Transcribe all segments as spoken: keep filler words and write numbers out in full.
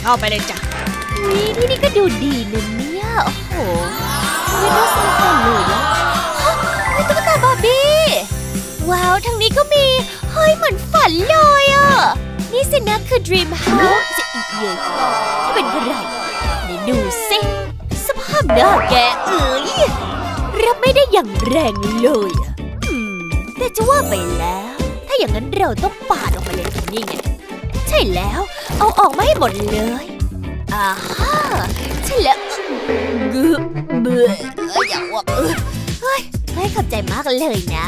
เข้าไปเลยจ้ะอุ้ยที่นี่ก็ดูดีเลยเนี่ยโอ้โหไม่ต้องสนใจเลยนะไม่ต้องตาบาร์บี้ว้าวทางนี้ก็มีเฮ้ยเหมือนฝันเลยอ่ะนี่สินะคือ Dream House จะอีกเยอะที่เป็นอะไรเดี๋ยวดูสิสภาพหน้าแกเอ้ยรับไม่ได้อย่างแรงเลยอืมแต่จะว่าไปแล้วถ้าอย่างนั้นเราต้องปาดออกมาเลยนี่ไงใช่แล้วเอาออกมาให้หมดเลยอ่าฮ่าใช่แล้วเบื่อเบื่ออย่าอ้วกเอ้ยเฮ้ยไม่ขอบใจมากเลยนะ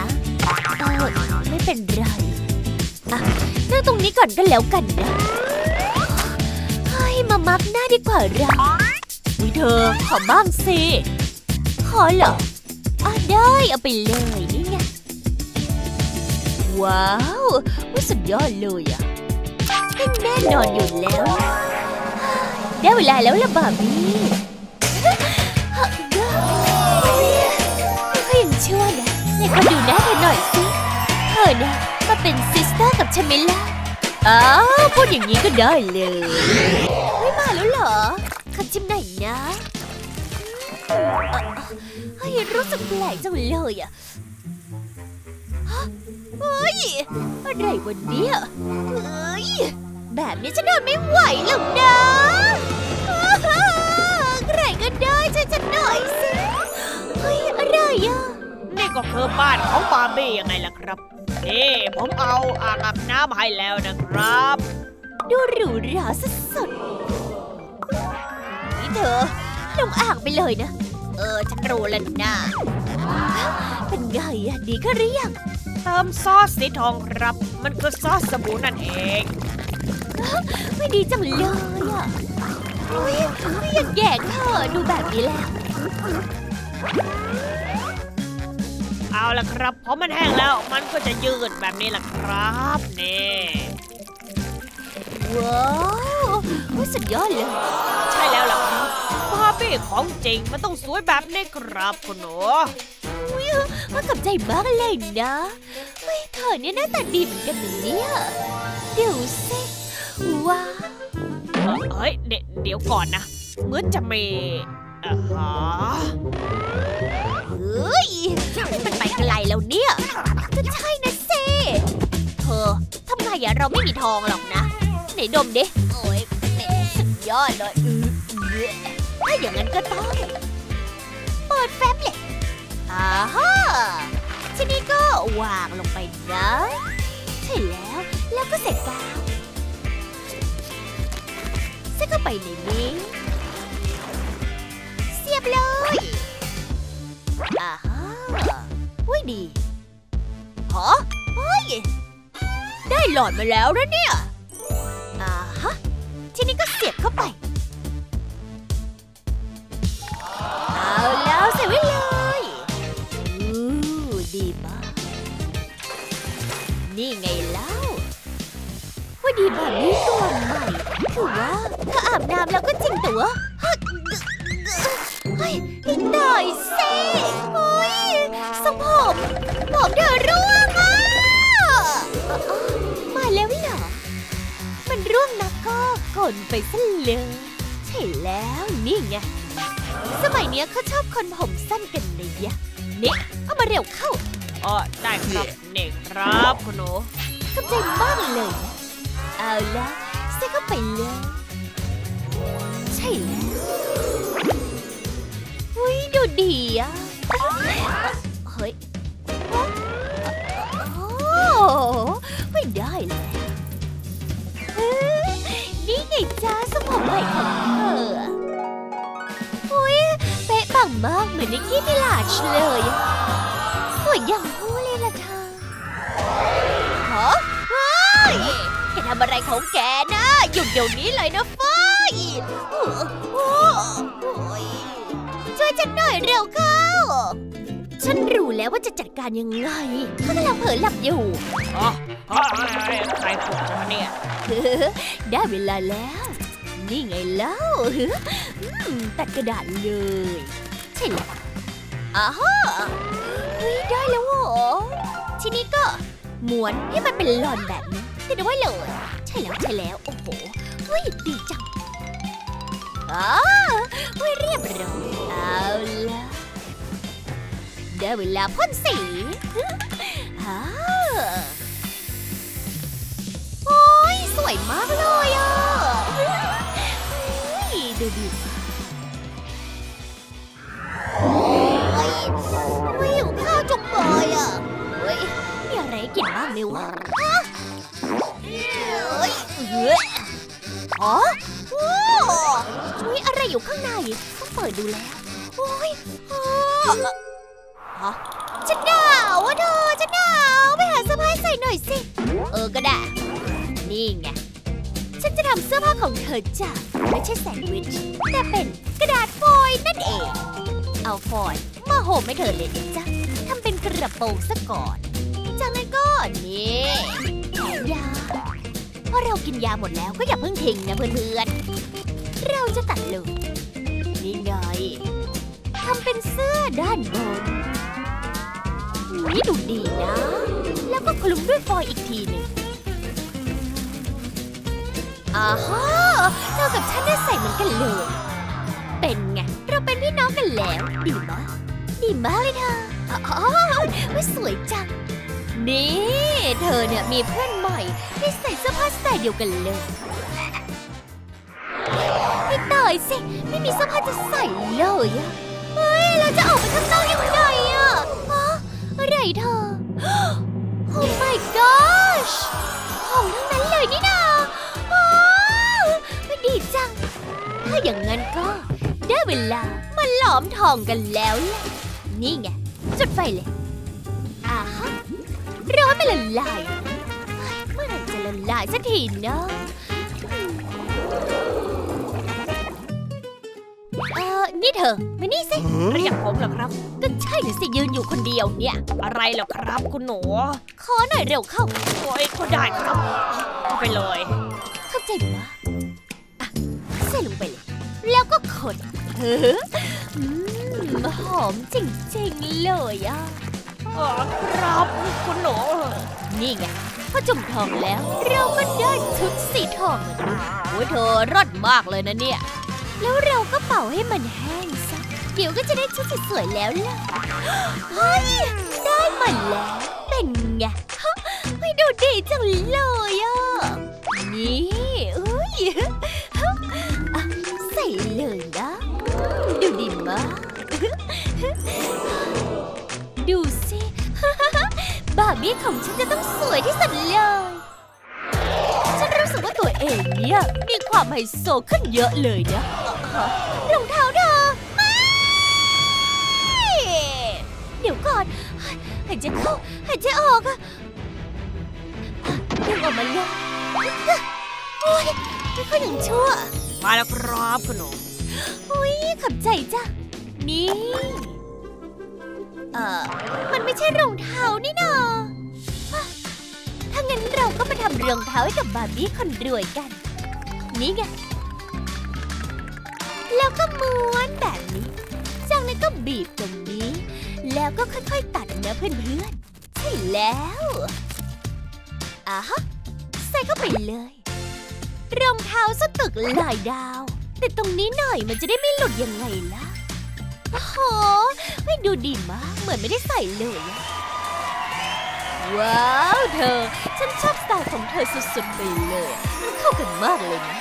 ไม่เป็นไรอ่ะนั่งตรงนี้ก่อนก็แล้วกันนะเฮ้ยมามักหน้าดีกว่าเราอุ้ยเธอขอบ้างสิขอเหรออ่ะได้เอาไปเลยนี่ไงว้าวว่าสุดยอดเลยอ่ะแน่นอนอยู่แล้วได้เวลาแล้วล่ะบาร์บี้ก็ยังชั่วนะไหนขอดูหน้าเธอหน่อยสิเธอนะมาเป็นซิสเตอร์กับฉันไหมล่ะอ้าวพูดอย่างนี้ก็ได้เลยไม่มาแล้วเหรอคำชิมไหนนะเฮ้ยรู้สึกแปลกจังเลยอ่ะเฮ้ยอะไรวันนี้เฮ้ยแบบนี้ฉันเดินไม่ไหวหรอกนะใครก็ได้ช่วยฉันหน่อยสิเฮ้ยอะไรอ่ะนี่ก็คือบ้านของบาร์บี้ยังไงล่ะครับนี่ผมเอาอ่างอาบน้ำให้แล้วนะครับดูหรูหราสุดๆนี่เธอลงอ่างไปเลยนะเออฉันรู้แล้วนะเป็นไงอ่ะดีขึ้นหรือยังเติมซอสสีทองครับมันคือซอสสบู่นั่นเองไม่ดีจังเลยอ่ะไม่อยากแย่งเธอดูแบบนี้แล้วเอาล่ะครับเพราะมันแห้งแล้วมันก็จะยืดแบบนี้ล่ะครับนี่ว้าวสุดยอดเลยใช่แล้วล่ะครับบาร์บี้ของจริงมันต้องสวยแบบนี้ครับคุณหนูว่ากับใจมากเลยนะเฮ้ยเธอเนี่ยหน้าตาดีเหมือนกันเนี่ยเดี๋ยวสิว้าเฮ้ยเดี๋ยวก่อนนะเหมือนจะมีอ่าฮะเฮ้ยมันไปไกลแล้วเนี่ยก็ใช่นะเซ่เธอทำไงอะเราไม่มีทองหรอกนะไหนดมดิโอ้ยสุดยอดเลยถ้าอย่างนั้นก็ต้องเปิดแฟ้มเลยอ่าฮะทีนี้ก็วางลงไปนะใช่แล้วแล้วก็เสร็จแล้วเสร็จก็ไปในนี้เสียบเลยอ่าฮะอุ้ยดีฮะเฮ้ยได้หลอดมาแล้วนะเนี่ยอ่าฮะทีนี้ก็เสียบเข้าไปเอาแล้วเสร็จไว้เลยดีมากนี่ไงแล้วว่าดีแบบนี้ตัวใหม่คือว่าถ้าอาบน้ำแล้วก็จริงตัวเฮ้ยนิดหน่อยสิโอ้ยสมผมผมเธอร่วงอ่ะมาแล้วเหรอมันร่วงนะก็ขนไปซะเลยใช่แล้วนี่ไงสมัยเนี้ยเขาชอบคนผมสั้นกันเลยอะนี่เอามาเร็วเข้าอ๋อได้ครับเน่ครับคุณหนูขอบใจมากเลยเอาละใส่เข้าไปเลยใช่แล้วอุ้ยดูดีอ่ะเฮ้ยโอ้ไม่ได้เลยนี่ไงจ้าสมองใหม่ของเธอปังมากเหมือนนิกกี้มิลาจเลยสวยอย่างหูเลยล่ะเธอฮะเฮ้ยแกทำอะไรของแกนะหยุดเดี๋ยวนี้เลยนะเฟ้ยช่วยฉันหน่อยเร็วเข้าฉันรู้แล้วว่าจะจัดการยังไงเขากำลังเผลอหลับอยู่อ๋อใครปลุกฉันมาเนี่ยได้เวลาแล้วนี่ไงแล้วตัดกระดาษเลยใช่แล้วอ้าฮะได้แล้วโว้ทีนี้ก็ม้วนให้มันเป็นหลอนแบบนี้ได้ด้วยเลยใช่แล้วใช่แล้วโอ้โหดีจัง อ๋อไม่เรียบร้อยเอาล่ะได้เวลาพ่นสีอ๋อโอ้ยสวยมากเลยอ่ะดูดิโอ้ยไม่หิวข้าวจังเลยอ่ะเฮ้ยมีอะไรกินบ้างเนี่ยวะเฮ้ยอ๋อช่วยอะไรอยู่ข้างในต้องเปิดดูแล้วโอ้ยฮะจะหนาวอ่ะเธอจะหนาวไปหาเสื้อผ้าใส่หน่อยสิเออก็ได้นี่ไงฉันจะทำเสื้อผ้าของเธอจากไม่ใช่แซนด์วิชแต่เป็นกระดาษฟอยล์นั่นเองเอาฟอยล์มาห่มให้เธอเลยจ้ะทำเป็นกระโปรงซะก่อนจากนั้นก็นี่ยาเพราะเรากินยาหมดแล้วก็อย่าเพิ่งทิ้งนะเพื่อนๆเราจะตัดเลยนี่ไงทำเป็นเสื้อด้านบนนี่ดูดีนะแล้วก็คลุมด้วยฟอยล์อีกทีหนึ่งอ้าฮ่าเธอกับฉันได้ใส่เหมือนกันเลยเป็นไงเราเป็นพี่น้องกันแล้วดีมากดีมากเลยเธออ๋อว่าสวยจังนี่เธอเนี่ยมีเพื่อนใหม่ที่ใส่เสื้อผ้าสไตล์เดียวกันเลยไม่ตายสิไม่มีเสื้อผ้าจะใส่เลยอะเฮ้ยเราจะออกไปข้างนอกยังไงอะอะไรเธอ Oh my gosh ของทั้งนั้นเลยนี่นาดีจังถ้าอย่างนั้นก็ได้เวลามาหลอมทองกันแล้วล่ะนี่ไงจุดไฟเลยอ่าฮะร้อนไม่ละลายเมื่อไหร่จะละลายสักทีเนาะเออนี่เธอมานี่สิเรียกผมเหรอครับก็ใช่หรือสิยืนอยู่คนเดียวเนี่ยอะไรเหรอครับคุณหนูขอหน่อยเร็วเข้าโอ้ยก็ได้ครับไปเลยเข้าใจไหมลงไปเลยแล้วก็ขดเฮ้อหอมจริงๆเลยอ่ะอ๋อครับคุณหนูนี่ไงพอจุ่มทองแล้วเราก็ได้ชุดสีทองเลยโอ้ยเธอรอดมากเลยนะเนี่ยแล้วเราก็เป่าให้มันแห้งซะเดี๋ยวก็จะได้ชุดสวยๆแล้วล่ะเฮ้ยได้มาแล้วเป็นไงไม่ดูดีจังเลยอ่ะนี่อุ้ยใส่เลยนะดูดีมากดูสิบาร์บี้ของฉันจะต้องสวยที่สุดเลยฉันรู้สึกว่าตัวเองเนี่ยมีความไฮโซขึ้นเยอะเลยนะรองเท้าเธอเดี๋ยวก่อนหายใจเข้าหายใจออกอะยังออกมาเลยโอ๊ยไม่ค่อยหนึ่งชั่วมาแล้วครับคุณหนูอุ้ยขับใจจ้ะนี่เอ่อมันไม่ใช่รองเท้านี่นาถ้างั้นเราก็มาทำรองเท้าให้กับบาร์บี้คนรวยกันนี่ไงแล้วก็ม้วนแบบนี้จากนั้นก็บีบตรงนี้แล้วก็ค่อยๆตัดนะเพื่อนๆใช่แล้วอ่ะฮะใส่เข้าไปเลยรองเท้าสตึกลายดาวแต่ตรงนี้หน่อยมันจะได้ไม่หลุดยังไงล่ะโอ้โหไม่ดูดีมากเหมือนไม่ได้ใส่เลยว้าวเธอฉันชอบสไตล์ของเธอสุดๆไปเลยมันเข้ากันมากเลยนะ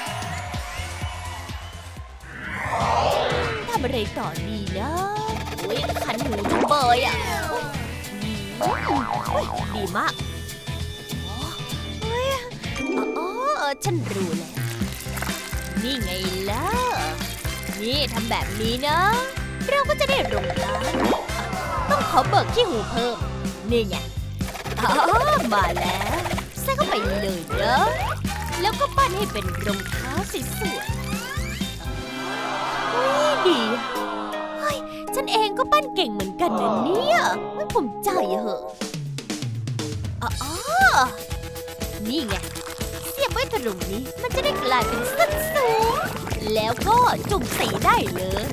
ทำอะไรต่อดีนะโอ้ยคันหูจังเบยอ่ะดีมากฉันรู้แล้วนี่ไงล่ะนี่ทำแบบนี้นะเราก็จะได้รองเท้าต้องขอเบิกขี้หูเพิ่มนี่ไงอ๋อมาแล้วใส่เข้าไปเลยเนอะแล้วก็ปั้นให้เป็นรองเท้าสีสวยดีเฮ้ยฉันเองก็ปั้นเก่งเหมือนกันนะเนี่ยไม่ผมใจเหอะอ๋อนี่ไงไว้ตรงนี้มันจะได้กลายเป็นเส้นสูงแล้วก็จุ่มสีได้เลย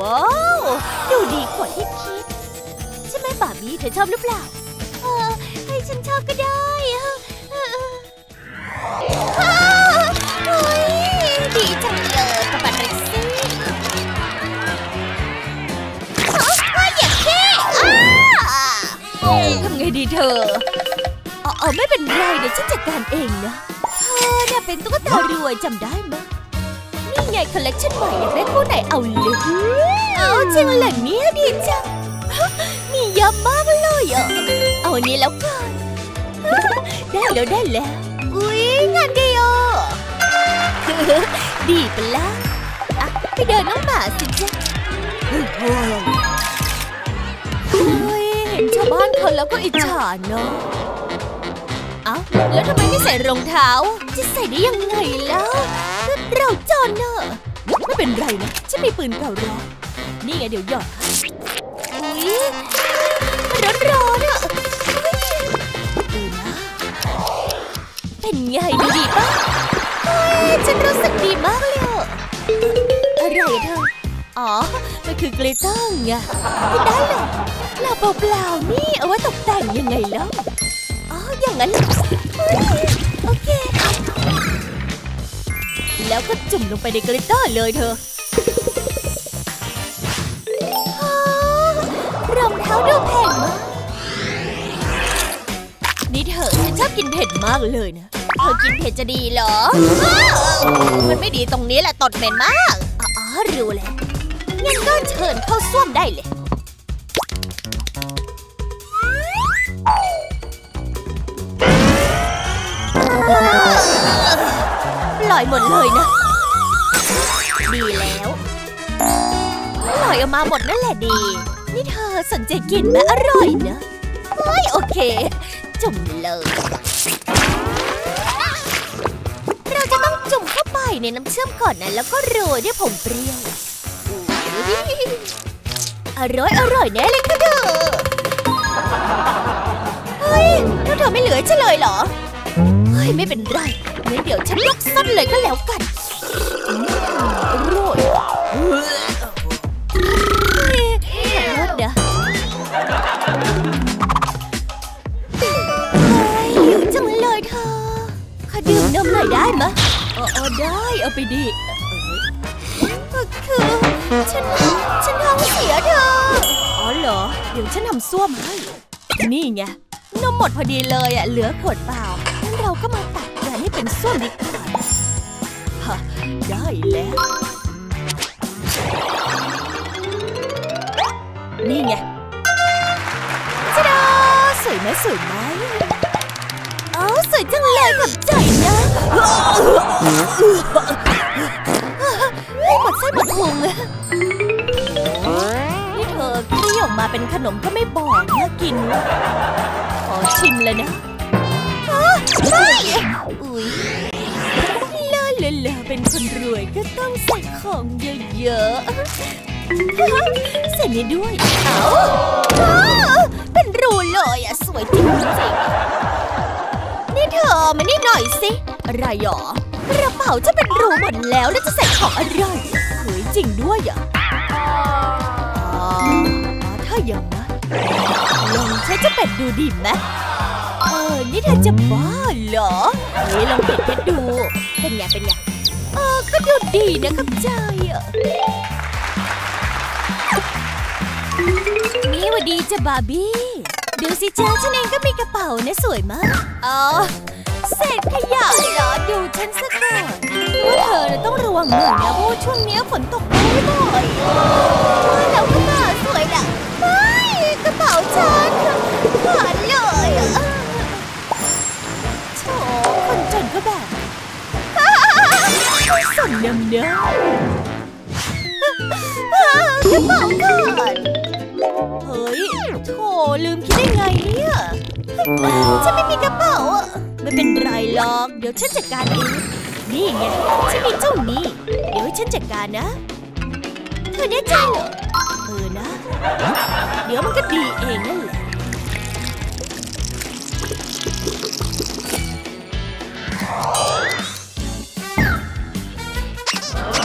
ว้าวดูดีกว่าที่คิดใช่ไหมบาร์บี้เธอชอบหรือเปล่าเออให้ฉันชอบก็ได้เออดีจังเลยประมาณนี้ เธอเออเออไม่เป็นไรเดี๋ยวฉันจัดการเองนะเธอเนี่ยเป็นตุ๊กตารวยจำได้ไหมนี่ไงคอลเลคชั่นใหม่อยากได้คู่ไหนเอาเลยเอาจริงเหรอเนี่ยดีจังมีเยอะมากเลยอ่ะเอานี้แล้วกันได้แล้วได้แล้วอุ้ยงานดีอ่ะดีไปละอ่ะไปเดินน้องหมาสิจ๊ะเฮ้ยเห็นชาวบ้านเขาแล้วก็อิจฉาเนาะเอ้าแล้วทำไมไม่ใส่รองเท้าจะใส่ได้ยังไงล่ะเราจอนเนอะไม่เป็นไรนะฉันมีปืนเก่าร้อนนี่ไงเดี๋ยวหยอดค่ะอุ้ยร้อนร้อนอ่ะดูนะเป็นไงดูดีป่ะเฮ้ยฉันรู้สึกดีมากเลยอะอะไรเธออ๋อมันคือกลิตเตอร์ไงไม่ได้หรอกเราเปล่าๆนี่เอาไว้ตกแต่งยังไงแล้วอ๋ออย่างนั้นโอเคแล้วก็จุ่มลงไปในกลิตเตอร์เลยเธอรองเท้าดูแพงมากนี่เธอฉันชอบกินเผ็ดมากเลยนะเธอกินเผ็ดจะดีเหรอมันไม่ดีตรงนี้แหละตดเหม็นมากอ๋อรู้แล้วงั้นก็เชิญเข้าส้วมได้เลยลอยหมดเลยนะดีแล้วลอยออกมาหมดนั่นแหละดีนี่เธอสนใจกินไหมอร่อยนะไม่โอเคจุ่มเลยเราจะต้องจุ่มเข้าไปในน้ำเชื่อมก่อนนะแล้วก็โรยด้วยผงเปรี้ยวอร่อยอร่อยแน่เลยค่ะเธอเฮ้ยแล้วเธอไม่เหลือฉันเลยเหรอเฮ้ยไม่เป็นไรงั้นเดี๋ยวฉันลวกซดเลยก็แล้วกันอร่อยขอโทษนะหิวจังเลยเธอขอดื่มนมหน่อยได้ไหมอ๋อได้เอาไปดิคือฉันฉันท้องเสียเธออ๋อเหรอเดี๋ยวฉันทำส้วมให้นี่ไงนมหมดพอดีเลยอ่ะเหลือขวดเปล่างั้นเราก็มาตัดกันให้เป็นส้วมดีกว่าฮะได้แล้วนี่ไงจ้าดาสวยไหมสวยไหมเอ้าสวยจังเลยขอบใจนะหมดไส้หมดพุงนี่เธอเคี่ยวมาเป็นขนมก็ไม่บอกน่ากินขอชิมเลยนะไม่อุ๊ยเลอะเลอะเลอะเป็นคนรวยก็ต้องใส่ของเยอะๆใส่นี้ด้วยเอ้าเป็นรูเลยอ่ะสวยจริงๆนี่เธอมานี่หน่อยสิอะไรหรอกระเป๋าจะเป็นรูหมดแล้วแล้วจะใส่ของอะไรเฮ้ยจริงด้วยอ่ะอ๋อถ้าอย่างนั้นลองใช้เจ้าเป็ดดูดิไหมเออนี่เธอจะบ้าเหรอนี่ลองเป็ดเป็ดดูเป็นไงเป็นไงเออก็ดูดีนะครับใจอ่ะนี่วันดีจ้ะบาร์บี้ดูสิจ้าฉันเองก็มีกระเป๋านะสวยมากอ๋อเศษขยะเหรอดูฉันสักหน่อยว่าเธอต้องระวังหน่อยนะเพราะช่วงนี้ฝนตกบ่อยๆแล้วก็น่าสวยนะไม่กระเป๋าฉันขาดเลยโถคนจนก็แบบส่งยำเนื้อกระเป๋าขาดเฮ้ยโถลืมคิดได้ไงเนี่ยฉันไม่มีกระเป๋าไม่เป็นไรหรอกเดี๋ยวฉันจัดการเองนี่ไงฉันมีเจ้านี่เดี๋ยวฉันจัดการนะเธอแน่ใจเหรอเออนะเดี๋ยวมันก็ดีเองนั่นแหละ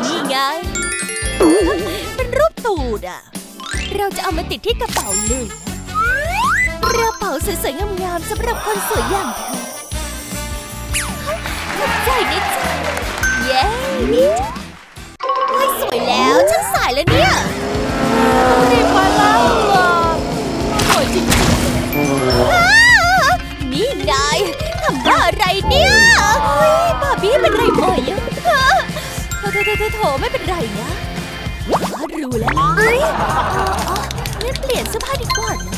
นี่ไงเป็นรูปตูดอ่ะเราจะเอามาติดที่กระเป๋าเลยกระเป๋าสวยๆงามๆสำหรับคนสวยอย่างเธอขอบใจนิดเย้นี่สวยแล้วฉันสายแล้วเนี่ยรีบไปแล้วหรอสวยจริงๆ โถโถไม่เป็นไรนะรู้แล้วเฮ้ยงั้นเปลี่ยนเสื้อผ้าดีกว่านะ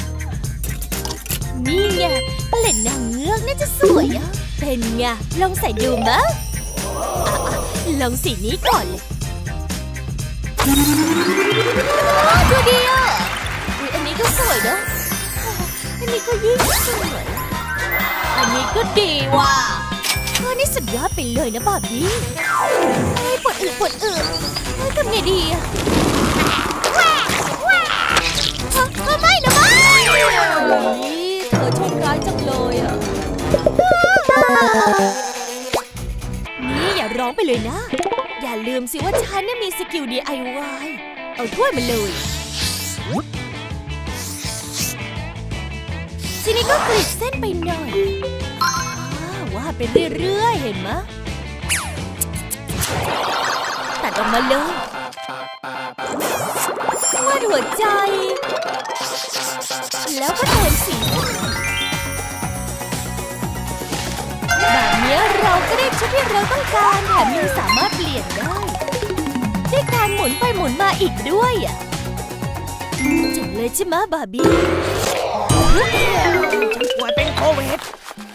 นี่ไงเปลี่ยนนางเงือกน่าจะสวยอ่ะเป็นไงลองใส่ดูมั้งลองสีนี้ก่อนเลยดูดีอ่ะอันนี้ก็สวยนะอันนี้ก็ยิ่งสวยอันนี้ก็ดีว่ะเธอนี่สุดยอดไปเลยนะบาร์บี้ปวดอึปวดอึทำไงดีอ่ะก็ไม่นะไม่เธอโชคร้ายจังเลยอ่ะนี่อย่าร้องไปเลยนะอย่าลืมสิว่าฉันเนี่ยมีสกิล ดี ไอ วาย เอาถ้วยมาเลยทีนี้ก็กรีดเส้นไปหน่อยว่าไปเรื่อยๆเห็นไหมตัดออกมาเลยวาดหัวใจแล้วก็เติมสีแบบนี้เราก็ได้ชุดที่เราต้องการแถมยังสามารถเปลี่ยนได้ด้วยการหมุนไปหมุนมาอีกด้วยอ่ะเจ๋งเลยใช่ไหมบาร์บี้ฉันป่วยเป็นโควิด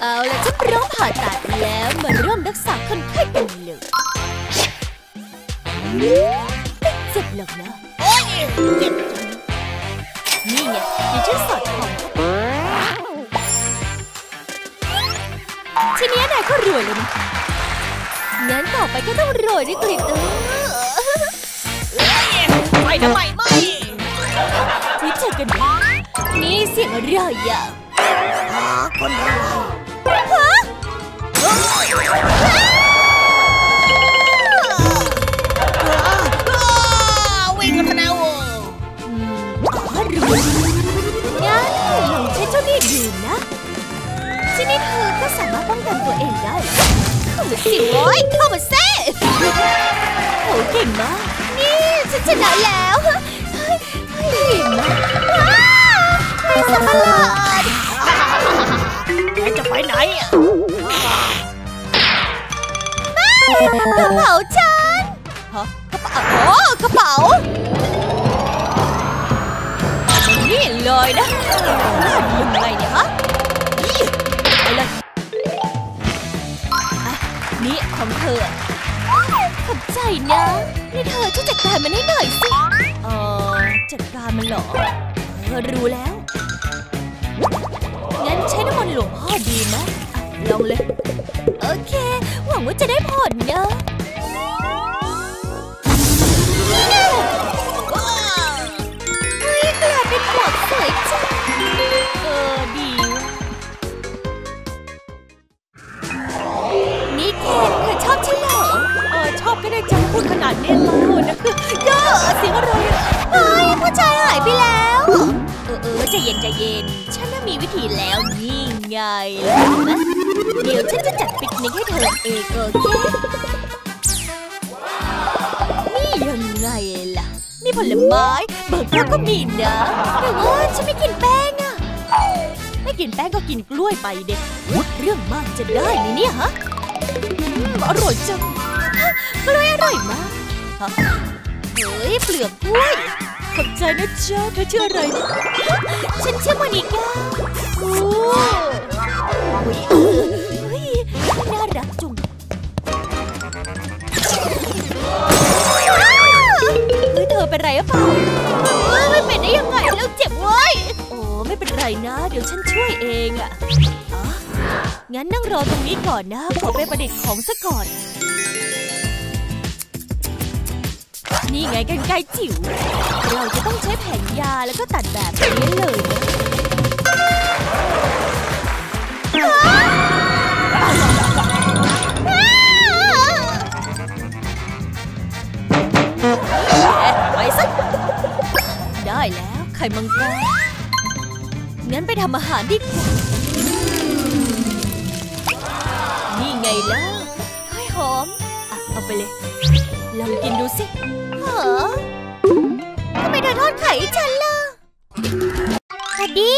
เอาล่ะฉันพร้อมผ่าตัดแล้วมาเริ่มรักษาคนไข้กันเลยเจ็บหรอกนะเจ็บนี่ไงเดี๋ยวฉันสอดของทีนี้นายก็รวยเลยนะงั้นต่อไปก็ต้องรวยด้วยกลิ่นเออไปทำไมไม่ที่เจอกันนี่เสียงอะไรอ่ะหาคนรวยฮะวิ่งกันนะโว้รวยงั้นลองใช้เจ้านี่ดูนะทีนี้เธอก็สามารถป้องกันตัวเองได้เข้ามาสิโว้ยเข้ามาเซ่โหเก่งมากนี่ฉันชนะแล้วเก่งมากไปสักหน่อยแกจะไปไหนไม่กระเป๋าฉันฮะกระเป๋าโอ้กระเป๋านี่เลยนะยังไงเนี่ยฮะนี่ของเธอขอบใจนะนี่เธอช่วยจัดการมันให้หน่อยสิเออจัดการมันเหรอเธอรู้แล้วงั้นใช้น้ำมันหลวงพ่อดีไหมลองเลยโอเคหวังว่าจะได้ผลนะเฮ้ยกลายเป็นหมวกสวยจังเออดีนี่เคนเธอชอบใช่เหรอเออชอบก็ได้จังพูดขนาดนี้แล้วนะคือเย่อเสียงอะไรเฮ้ยผู้ชายหายไปแล้วเออเออใจเย็นใจเย็นฉันมีวิธีแล้วนี่ไงล่ะเดี๋ยวฉันจะจัดปิกนิกให้เธอเองโอเคนี่ยังไงล่ะนี่ผลไม้เบอร์เกอร์ก็มีนะแต่ว่าฉันไม่กินแป้งอะไม่กินแป้งก็กินกล้วยไปเด็กเรื่องมากจะได้ไหมเนี่ยฮะอร่อยจังกล้วยอร่อยมากเฮ้ยเปลือกกล้วยขอบใจนะเจ้าเธอชื่ออะไรฉันชื่อโมนิก้าโอ้ยน่ารักจุงเฮ้ยเธอเป็นไรหรือเปล่าไม่เป็นได้ยังไงแล้วเจ็บเว้ยโอ้ไม่เป็นไรนะเดี๋ยวฉันช่วยเองอะงั้นนั่งรอตรงนี้ก่อนนะขอไปประดิษฐ์ของซะก่อนนี่ไงกันไกลจิ๋วเราจะต้องใช้แผ่นยาแล้วก็ตัดแบบนี้เลยไปสักได้แล้วไข่มังกรงั้นไปทำอาหารดินี่ไงล่ะให้หอมอ่ะเอาไปเลยลองกินดูสิเหรอทำไมเธอทอดไข่ฉันล่ะพอดี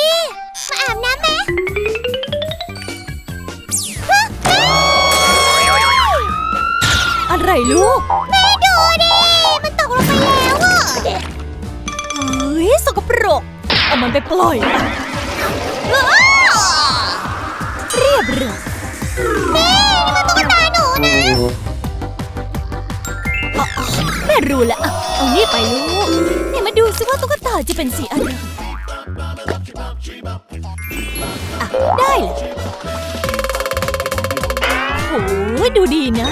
มาอาบน้ำไหมอะไรลูกแม่ดูดิ ตัวไปแล้วอ่ะเฮ้ยสกปรกเอามันไปปล่อยเรียบร้อยนี่นี่มันตุ๊กตาหนูนะแม่รู้แล้วเอานี่ไปลูกเนี่ยมาดูซิว่าตุ๊กตาจะเป็นสีอะไรอะได้เลยโอ้ยดูดีนะ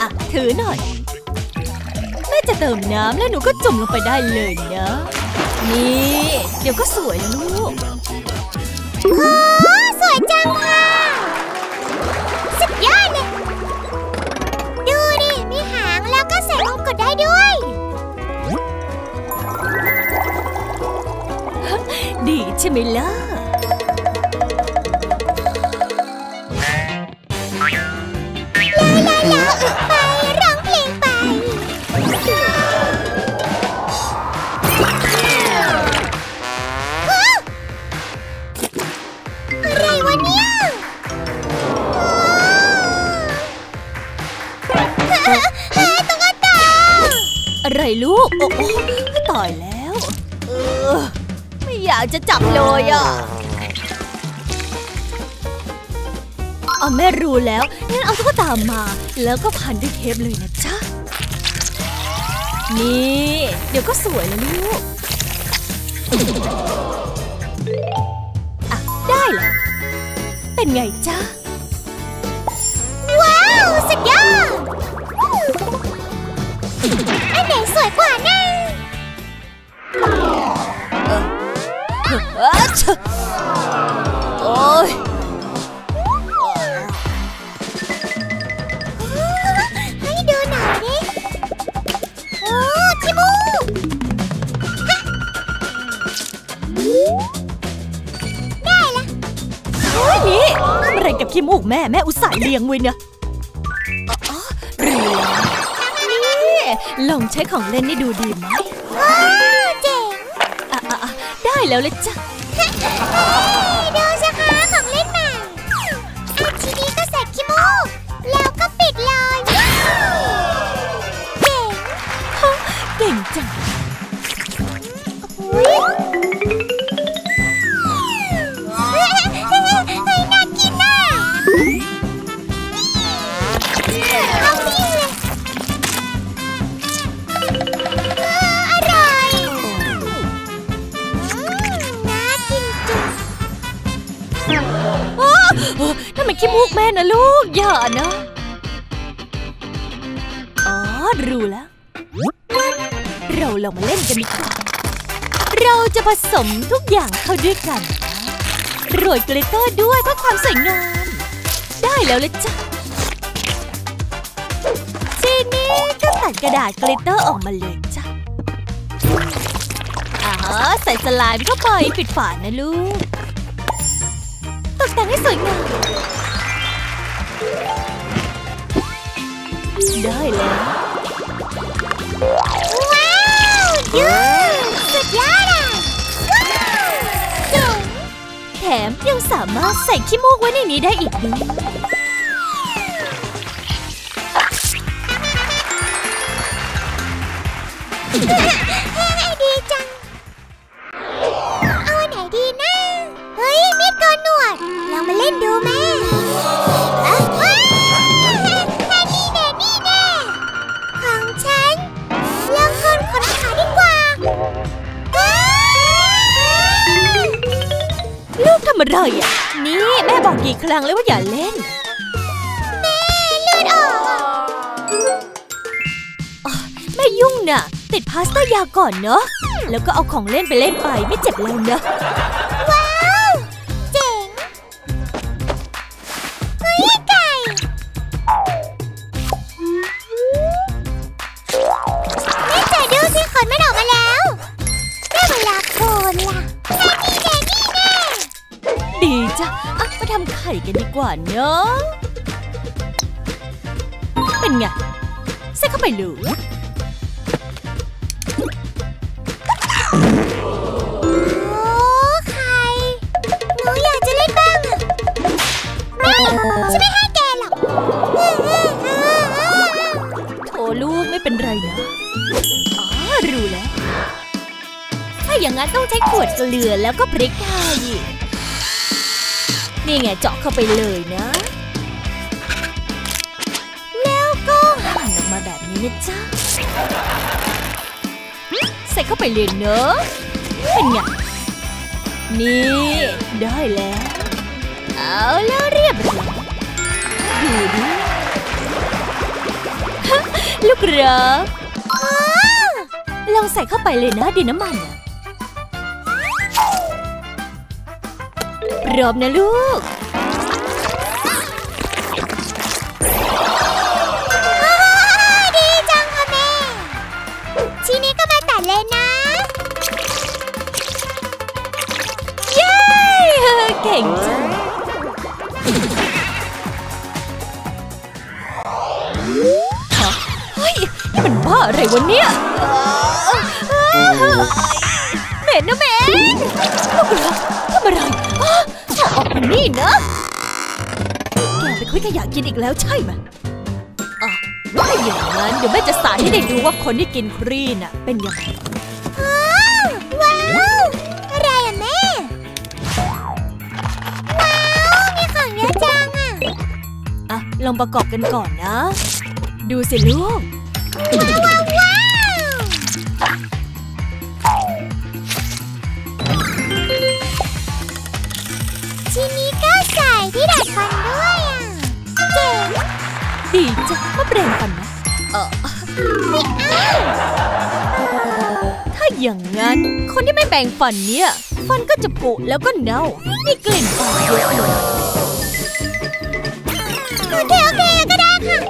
อะถือหน่อยแม่จะเติมน้ำแล้วหนูก็จุ่มลงไปได้เลยนะนี่เดี๋ยวก็สวยแล้วลูกโอ้สวยจังค่ะสุดยอดเลยดูดิมีหางแล้วก็ใส่มงกุฎได้ด้วยดีใช่ไหมล่ะลาลาลาไปร้องเพลงไปอะไรวะเนี่ยตุ๊กตาอะไรลูกโอ้โหตายแล้วเออไม่อยากจะจับเลยอ่ะอ๋อแม่รู้แล้วงั้นเอาตุ๊กตามาแล้วก็พันด้วยเทปเลยนะจ๊ะนี่เดี๋ยวก็สวยแล้วลูกอ่ะได้เหรอเป็นไงจ๊ะว้าวสุดยอดอันไหนสวยกว่านะโอ๊ยกับขี้มูกแม่แม่อุตส่าห์เลี้ยงไว้นะอ๋อเรียนี่ลองใช้ของเล่นนี่ดูดีไหมว้าวเจ๋งอ่ะอ่ะได้แล้วเลยจ้ะดูสิคะของเล่นใหม่อันทีนี้ก็ใส่ขี้มูกแล้วก็ปิดเลยเจ๋งเก่งจังขี้มูกแม่นะลูกอย่านะอ๋อรู้แล้วเราลองมาเล่นกันดีกว่าเราจะผสมทุกอย่างเข้าด้วยกันโรยกลิตเตอร์ด้วยเพื่อความสวยงามได้แล้วละจ้ะทีนี้ก็ตัดกระดาษกลิตเตอร์ออกมาเลยจ้ะอ๋อใส่สไลม์เข้าไปปิดฝานะลูกตกแต่งให้สวยงามได้แล้วว้าวยืดสุดยอดอ่ะแถมยังสามารถใส่ขี้มูกไว้ในนี้ได้อีกด้วยดีจังเอาไหนดีนะเฮ้ยมีดโกนหนวดลองมาเล่นดูไหมทำอะไรอ่ะนี่แม่บอกกี่ครั้งแล้วว่าอย่าเล่นแม่เลือดออกแม่ยุ่งน่ะติดพลาสเตอร์ยาก่อนเนอะแล้วก็เอาของเล่นไปเล่นไปไม่เจ็บแล้วนะว้าวเจ๋งเฮ้ยไก่แม่จะดูสิขนมันออกมาแล้วแม่เวลาโคนล่ะดีจ้ะอ่ะมาทำไข่กันดีกว่าเนอะเป็นไงใส่เข้าไปลูกโอ้ไข่หนูอยากจะเล่นบ้างไม่ฉันไม่ให้แกหรอกโถลูกไม่เป็น เป็นไรนะอ๋อรู้แล้วถ้าอย่างนั้นต้องใช้ขวดเกลือแล้วก็พริกไทยนี่ไงเจาะเข้าไปเลยนะแล้วก็หั่นออกมาแบบนี้นะจ๊ะใส่เข้าไปเลยเนอะเป็นไงนี่ได้แล้วเอาแล้วเรียบร้อยดูดิลูกเรือลองใส่เข้าไปเลยนะดินน้ำมันพร้อมนะลูกดีจังค่ะแม่ทีนี้ก็มาตัดเลยนะเย้เก่งจังอะไรวะเนี่ยเหม็นนะเหม็นลูกเรือทำอะไรออกมานี่นะแกไปคุยขยะกินอีกแล้วใช่ไหมอ๋อถ้าอย่างนั้นเดี๋ยวแม่จะสาธิตให้ดูว่าคนที่กินครีนน่ะเป็นยังไงว้าวอะไรอะแม่ว้าวมีของเยอะจังอะอ่ะลองประกอบกันก่อนนะดูสิลูกว้าวว้าวทีนี้ก็ใส่ที่ดัดฟันด้วยอ่ะเจ๋งดีจ้ะมาเปลี่ยนฟันนะเออไม่เอาถ้าอย่างงั้นคนที่ไม่แบ่งฟันเนี่ยฟันก็จะผุแล้วก็เน่ามีกลิ่นออกเยอะเลยโอเคโอเคก็ได้ค่ะ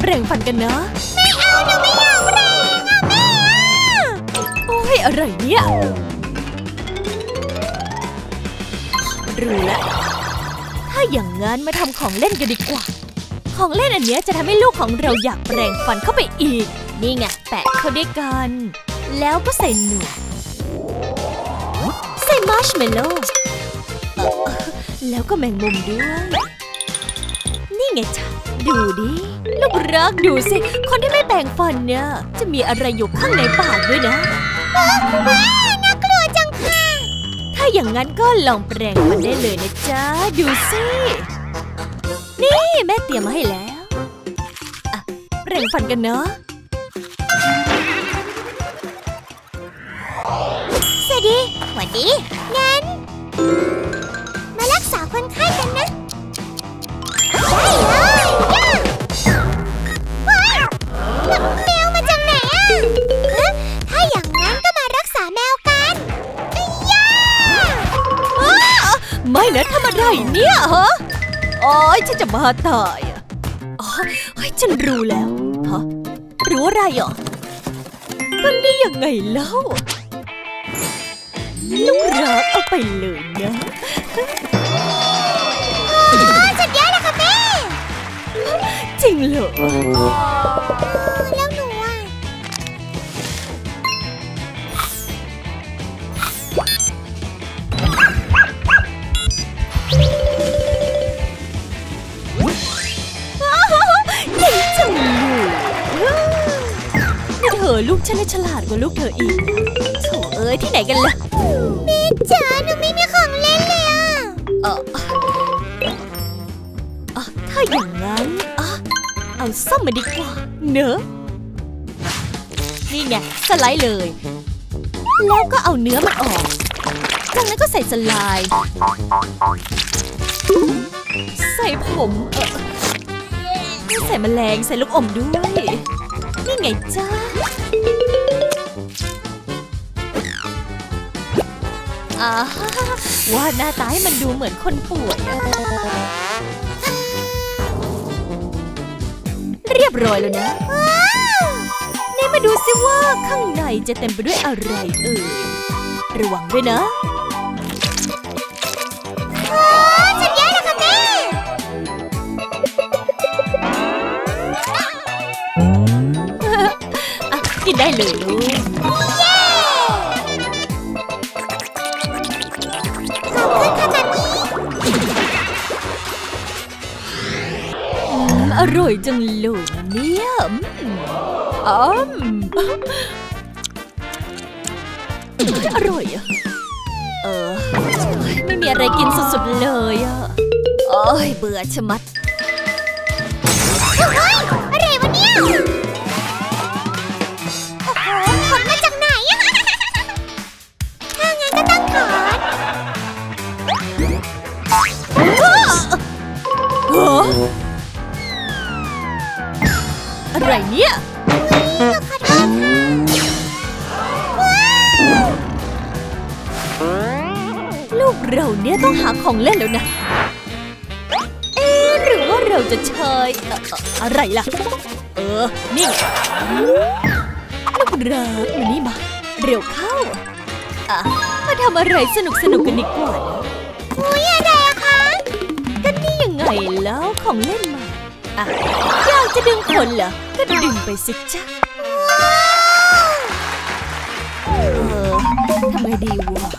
เปล่งฟันกันเนอะไม่เอาหนูไม่อยากเปล่งอ่ะแม่โอ้ยอะไรเนี่ยรู้แล้วถ้าอย่างงั้นมาทำของเล่นกันดีกว่าของเล่นอันเนี้ยจะทำให้ลูกของเราอยากเปล่งฟันเข้าไปอีกนี่ไงแปะเข้าด้วยกันแล้วก็ใส่หนวดใส่มัชเมลโล่แล้วก็แมงมุมด้วยนี่ไงจ้ะดูดิลูกรักดูสิคนที่ไม่แบ่งฟันเนี่ยจะมีอะไรอยู่ข้างในปากด้วยนะว้าวน่ากลัวจังค่ะถ้าอย่างนั้นก็ลองแปรงฟันได้เลยนะจ๊ะดูสินี่แม่เตรียมมาให้แล้วอ่ะแปรงฟันกันเนาะสวัสดีสวัสดีงั้นมารักษาคนไข้กันนะไม่นะทำอะไรเนี่ยฮะโอ้ยฉันจะมาตายอ๋อฉันรู้แล้วฮะรู้อะไรอ่ะมันได้ยังไงเล่าลูกรักเอาไปเลยนะสุดยอดนะคะแม่จริงเหรอแล้วหนูอ่ะลูกฉันน่ะฉลาดกว่าลูกเธออีกโถเอ้ยที่ไหนกันล่ะแม่จ๋าหนูไม่มีของเล่นเลยอ่ะเอออ่ะถ้าอย่างนั้นอ่ะเอาซ่อมมาดีกว่าเนอะนี่ไงสไลด์เลยแล้วก็เอาเนื้อมาออกจากนั้นก็ใส่สไลด์ใส่ผมเออใส่แมลงใส่ลูกอมด้วยนี่ไงจ้าอ่าว่าหน้าตาให้มันดูเหมือนคนป่วยเรียบร้อยแล้วนะนี่มาดูสิว่าข้างในจะเต็มไปด้วยอะไรเอ่ยระวังด้วยนะได้เลยลูก ขอบคุณค่ะมามี่ อร่อยจังเลยเนี่ยอ๋ออร่อยอะเออไม่มีอะไรกินสุดๆเลยอะโอ้ยเบื่อชะมัดเฮ้ยอะไรวะเนี่ยโอ้โหขนมาจากไหนอะถ้างั้นก็ต้องถอนอะไรเนี่ยลูกเราเนี่ยต้องหาของเล่นแล้วนะเอ๊ะหรือว่าเราจะเชยอะไรล่ะเออนี่ลูกรักอยู่นี่มาเร็วเข้าอ่ะมาทำอะไรสนุกสนุกกันดีกว่าอุ้ยอะไรอะคะก็นี่ยังไงแล้วของเล่นมาอ่ะอยากจะดึงขนเหรอก็ดึงไปสิจ้ะเออทำไมดีวะ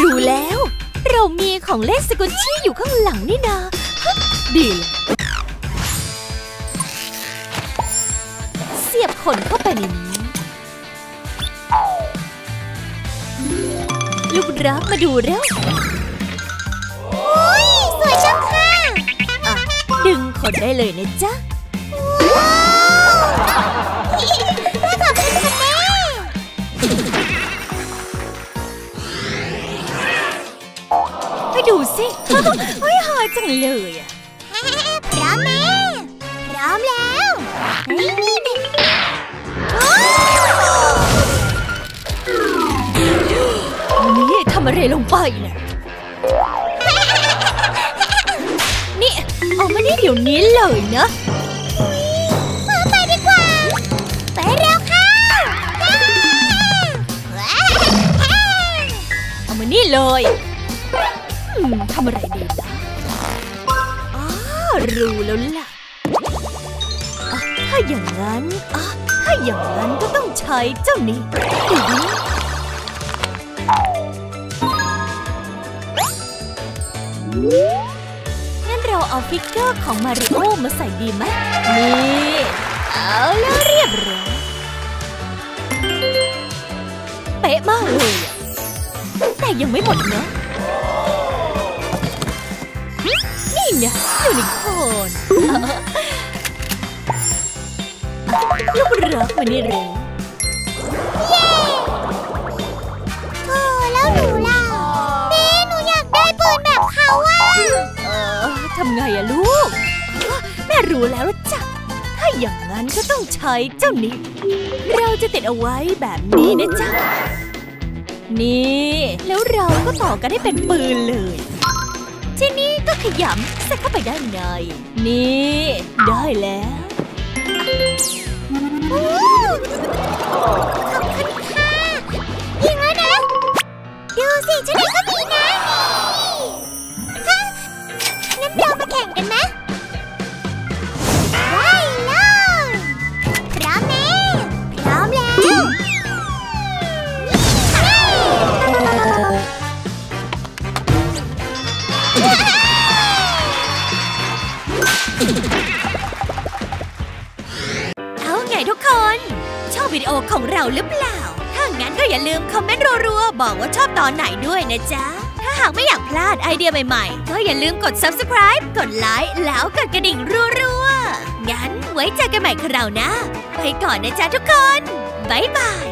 รู้แล้วเรามีของเล่นสกุชชี่อยู่ข้างหลังนี่นาดีเสียบขนเข้าไปในนี้ลูกรักมาดูเร็วอุ้ยสวยจังค่ะอ่ะดึงขนได้เลยนะจ๊ะว้าวน่าขอบคุณค่ะดูสิเฮ้ยหายจังเลยอ่ะพร้อมไหมพร้อมแล้วนี่นี่เด็กนี่ทำอะไรลงไปเนี่ยนี่เอามานี่เดี๋ยวนี้เลยนะไปดีกว่าไปเร็วค่ะเอามานี่เลยทำอะไรดีล่ะอ๋อรู้แล้วล่ะถ้าอย่างนั้นถ้าอย่างนั้นก็ต้องใช้เจ้านี้งั้นเราเอาฟิกเกอร์ของมาริโอมาใส่ดีไหมนี่เอาแล้วเรียบร้อยเป๊ะมากเลยแต่ยังไม่หมดนะเนี่ยยูนิคอร์นลูกรักมานี่เร็วเย้โอ้แล้วหนูล่ะแม่หนูอยากได้ปืนแบบเขาอ่ะเออทำไงอะลูกแม่รู้แล้วจ้ะถ้าอย่างนั้นก็ต้องใช้เจ้านี้เราจะติดเอาไว้แบบนี้นะจ๊ะนี่แล้วเราก็ต่อกันให้เป็นปืนเลยที่นี่ก็ขยำใส่เข้าไปได้ไงนี่ได้แล้วขอบคุณค่ะยิงแล้วนะดูสิฉันเองก็มีนะค่ะงั้นเรามาแข่งกันไหมได้เลยพร้อมไหมพร้อมแล้วเอาไงทุกคนชอบวิดีโอของเราหรือเปล่าถ้างั้นก็อย่าลืมคอมเมนต์รัวๆบอกว่าชอบตอนไหนด้วยนะจ๊ะถ้าหากไม่อยากพลาดไอเดียใหม่ๆก็อย่าลืมกด ซับสไครบ์ กดไลค์แล้วกดกระดิ่งรัวๆงั้นไว้เจอกันใหม่คราวหน้าไปก่อนนะจ๊ะทุกคนบ๊ายบาย